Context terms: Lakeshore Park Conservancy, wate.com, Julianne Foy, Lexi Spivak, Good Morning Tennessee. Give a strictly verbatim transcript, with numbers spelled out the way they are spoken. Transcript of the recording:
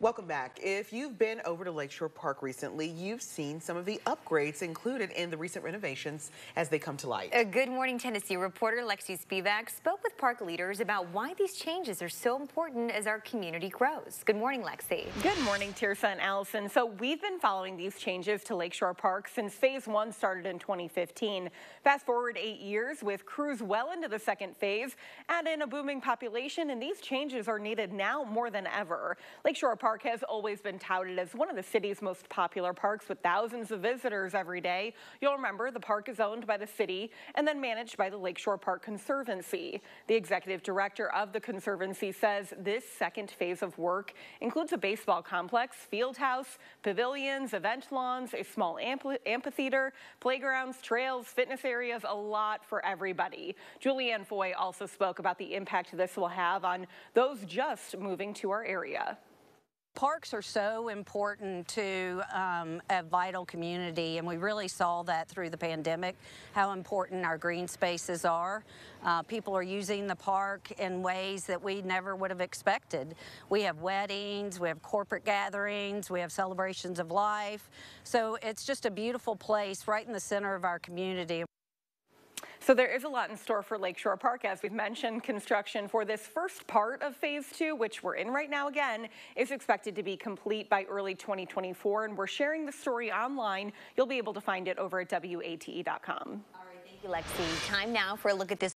Welcome back. If you've been over to Lakeshore Park recently, you've seen some of the upgrades included in the recent renovations as they come to light. A Good Morning Tennessee reporter Lexi Spivak spoke with park leaders about why these changes are so important as our community grows. Good morning, Lexi. Good morning, Tirsa and Allison. So we've been following these changes to Lakeshore Park since phase one started in twenty fifteen. Fast forward eight years with crews well into the second phase, add in a booming population, and these changes are needed now more than ever. Lakeshore Park Park has always been touted as one of the city's most popular parks with thousands of visitors every day. You'll remember the park is owned by the city and then managed by the Lakeshore Park Conservancy. The executive director of the Conservancy says this second phase of work includes a baseball complex, field house, pavilions, event lawns, a small amphitheater, playgrounds, trails, fitness areas, a lot for everybody. Julianne Foy also spoke about the impact this will have on those just moving to our area. Parks are so important to um, a vital community, and we really saw that through the pandemic, how important our green spaces are. Uh, people are using the park in ways that we never would have expected. We have weddings, we have corporate gatherings, we have celebrations of life. So it's just a beautiful place right in the center of our community. So there is a lot in store for Lakeshore Park. As we've mentioned, construction for this first part of phase two, which we're in right now again, is expected to be complete by early twenty twenty-four. And we're sharing the story online. You'll be able to find it over at W A T E dot com. All right, thank you, Lexi. Time now for a look at this